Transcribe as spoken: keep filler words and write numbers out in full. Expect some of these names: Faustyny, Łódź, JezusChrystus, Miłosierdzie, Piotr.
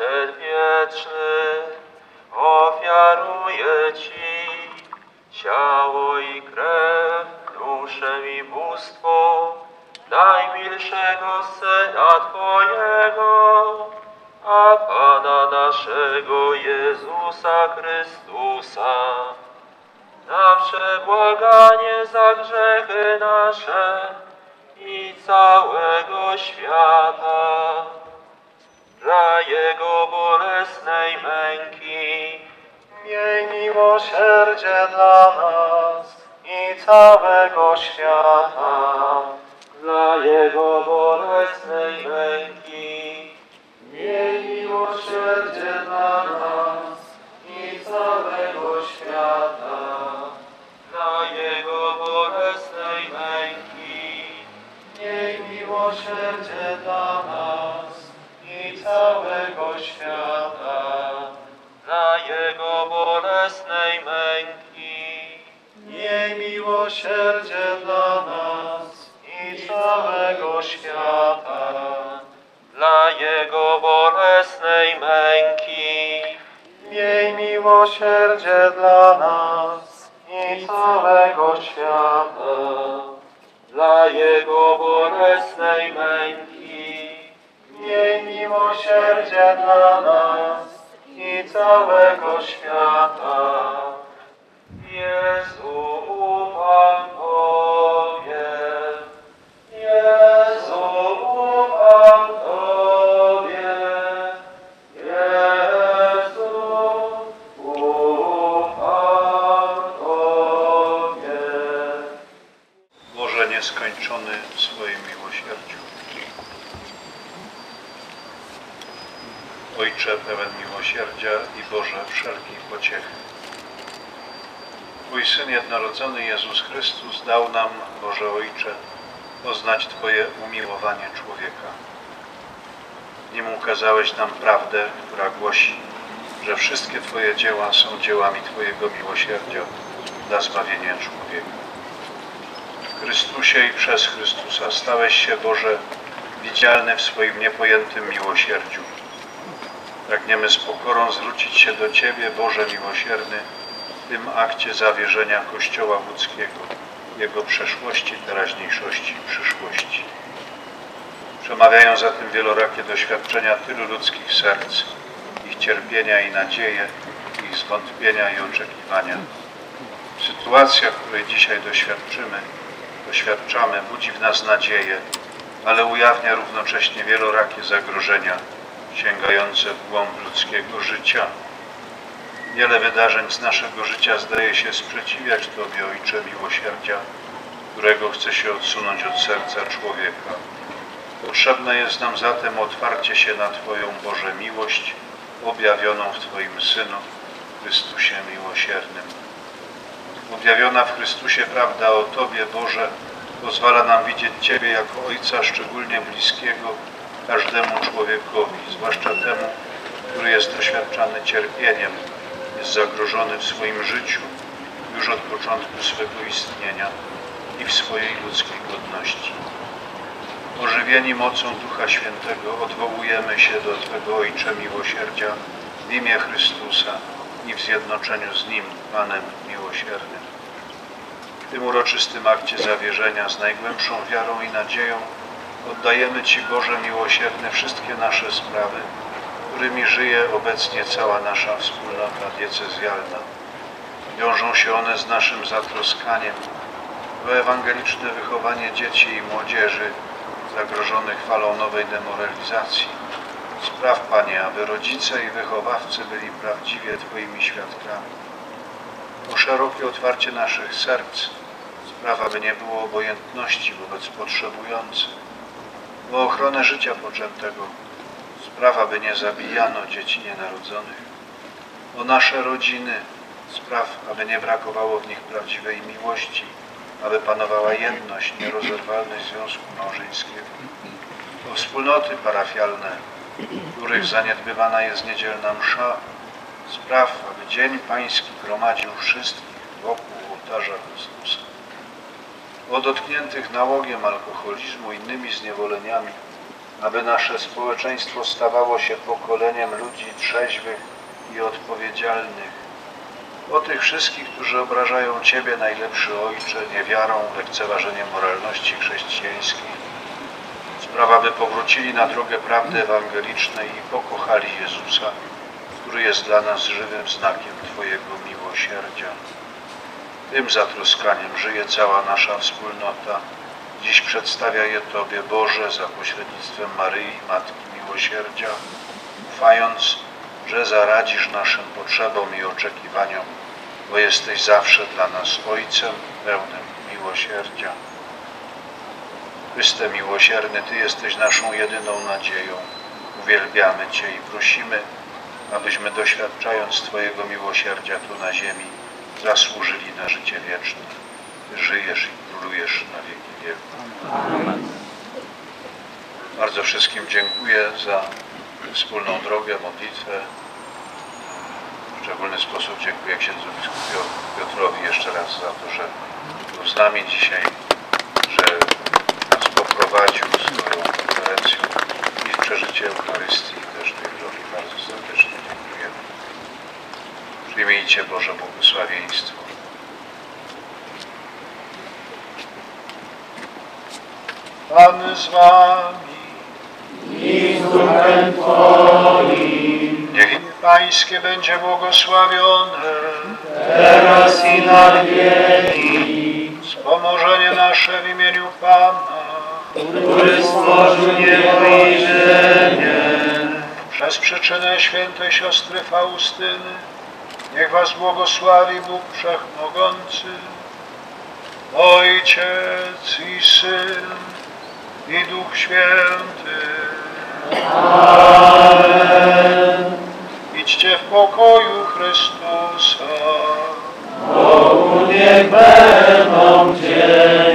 Przedwieczny, ofiaruję Ci ciało i krew, duszę i bóstwo najmilszego Syna Twojego, a Pana naszego Jezusa Chrystusa, na przebłaganie za grzechy nasze i całego świata. Dla Jego bolesnej męki miej miłosierdzie dla nas i całego świata. Dla Jego bolesnej męki miej miłosierdzie dla nas i całego świata. Dla Jego bolesnej męki miej miłosierdzie dla nas i całego świata. Dla Jego bolesnej męki miej miłosierdzie dla nas i całego świata. Dla Jego bolesnej męki miej miłosierdzie dla nas i całego świata. Dla Jego bolesnej męki miej miłosierdzie dla nas i całego świata. Jezu, ufam Tobie, Jezu, ufam Tobie, Jezu, ufam Tobie. Boże nieskończony w swoim miłosierdziu, Ojcze pełen miłosierdzia i Boże wszelkich pociechy. Twój Syn jednorodzony Jezus Chrystus dał nam, Boże Ojcze, poznać Twoje umiłowanie człowieka. Nim ukazałeś nam prawdę, która głosi, że wszystkie Twoje dzieła są dziełami Twojego miłosierdzia dla zbawienia człowieka. W Chrystusie i przez Chrystusa stałeś się, Boże, widzialny w swoim niepojętym miłosierdziu. Pragniemy z pokorą zwrócić się do Ciebie, Boże miłosierny, w tym akcie zawierzenia Kościoła łódzkiego, jego przeszłości, teraźniejszości i przyszłości. Przemawiają za tym wielorakie doświadczenia tylu ludzkich serc, ich cierpienia i nadzieje, ich zwątpienia i oczekiwania. Sytuacja, której dzisiaj doświadczymy, doświadczamy, budzi w nas nadzieję, ale ujawnia równocześnie wielorakie zagrożenia, sięgające w głąb ludzkiego życia. Wiele wydarzeń z naszego życia zdaje się sprzeciwiać Tobie, Ojcze miłosierdzia, którego chce się odsunąć od serca człowieka. Potrzebne jest nam zatem otwarcie się na Twoją, Boże, miłość, objawioną w Twoim Synu, Chrystusie miłosiernym. Objawiona w Chrystusie prawda o Tobie, Boże, pozwala nam widzieć Ciebie jako Ojca szczególnie bliskiego każdemu człowiekowi, zwłaszcza temu, który jest doświadczany cierpieniem, jest zagrożony w swoim życiu już od początku swego istnienia i w swojej ludzkiej godności. Ożywieni mocą Ducha Świętego odwołujemy się do Twego Ojcze miłosierdzia w imię Chrystusa i w zjednoczeniu z Nim, Panem miłosiernym. W tym uroczystym akcie zawierzenia z najgłębszą wiarą i nadzieją oddajemy Ci, Boże miłosierny, wszystkie nasze sprawy, którymi żyje obecnie cała nasza wspólnota diecezjalna. Wiążą się one z naszym zatroskaniem o ewangeliczne wychowanie dzieci i młodzieży zagrożonych falą nowej demoralizacji. Spraw, Panie, aby rodzice i wychowawcy byli prawdziwie Twoimi świadkami. O szerokie otwarcie naszych serc, spraw, aby nie było obojętności wobec potrzebujących. O ochronę życia poczętego, sprawa, by nie zabijano dzieci nienarodzonych. O nasze rodziny, spraw, aby nie brakowało w nich prawdziwej miłości, aby panowała jedność, nierozerwalność związku małżeńskiego. O wspólnoty parafialne, w których zaniedbywana jest niedzielna msza, spraw, aby dzień Pański gromadził wszystkich wokół ołtarza Chrystusa. O dotkniętych nałogiem alkoholizmu, innymi zniewoleniami, aby nasze społeczeństwo stawało się pokoleniem ludzi trzeźwych i odpowiedzialnych. O tych wszystkich, którzy obrażają Ciebie, najlepszy Ojcze, niewiarą, lekceważeniem moralności chrześcijańskiej, spraw, aby powrócili na drogę prawdy ewangelicznej i pokochali Jezusa, który jest dla nas żywym znakiem Twojego miłosierdzia. Tym zatroskaniem żyje cała nasza wspólnota. Dziś przedstawia je Tobie, Boże, za pośrednictwem Maryi, Matki Miłosierdzia, ufając, że zaradzisz naszym potrzebom i oczekiwaniom, bo jesteś zawsze dla nas Ojcem pełnym miłosierdzia. Chryste miłosierny, Ty jesteś naszą jedyną nadzieją. Uwielbiamy Cię i prosimy, abyśmy doświadczając Twojego miłosierdzia tu na ziemi, zasłużyli na życie wieczne. Ty żyjesz i królujesz na wieki wieków. Amen. Bardzo wszystkim dziękuję za wspólną drogę, modlitwę. W szczególny sposób dziękuję księdzu biskupowi Piotrowi jeszcze raz za to, że był z nami dzisiaj, że nas poprowadził swoją konferencją i przeżycie Eucharystii też tej drogi. Bardzo serdecznie dziękujemy. Przyjmijcie Boże błogosławieństwo. Pan z wami. Niech imię Pańskie będzie błogosławione, teraz i na wieki. Wspomożenie nasze w imieniu Pana, który stworzył niebo i ziemię. Przez przyczynę świętej siostry Faustyny, niech Was błogosławi Bóg Wszechmogący, Ojciec i Syn, i Duch Święty. Amen. Idźcie w pokoju Chrystusa. Bogu niech będą dzięki.